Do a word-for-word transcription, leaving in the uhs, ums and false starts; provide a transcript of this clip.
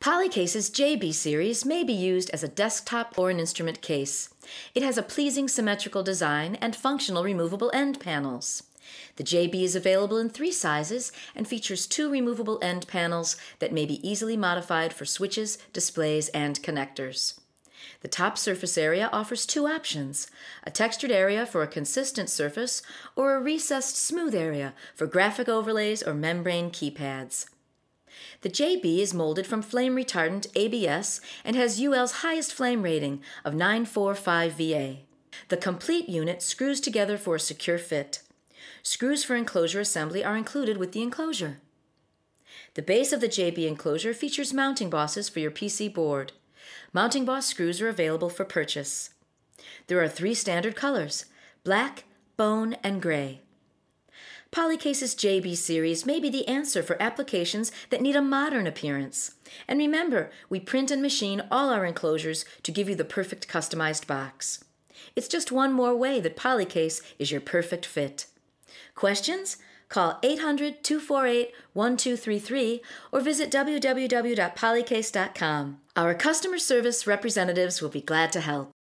Polycase's J B series may be used as a desktop or an instrument case. It has a pleasing symmetrical design and functional removable end panels. The J B is available in three sizes and features two removable end panels that may be easily modified for switches, displays, and connectors. The top surface area offers two options: a textured area for a consistent surface or a recessed smooth area for graphic overlays or membrane keypads. The J B is molded from flame retardant A B S and has U L's highest flame rating of nine forty-five V A. The complete unit screws together for a secure fit. Screws for enclosure assembly are included with the enclosure. The base of the J B enclosure features mounting bosses for your P C board. Mounting boss screws are available for purchase. There are three standard colors: black, bone, and gray. Polycase's J B series may be the answer for applications that need a modern appearance. And remember, we print and machine all our enclosures to give you the perfect customized box. It's just one more way that Polycase is your perfect fit. Questions? Call eight hundred, two four eight, one two three three or visit w w w dot polycase dot com. Our customer service representatives will be glad to help.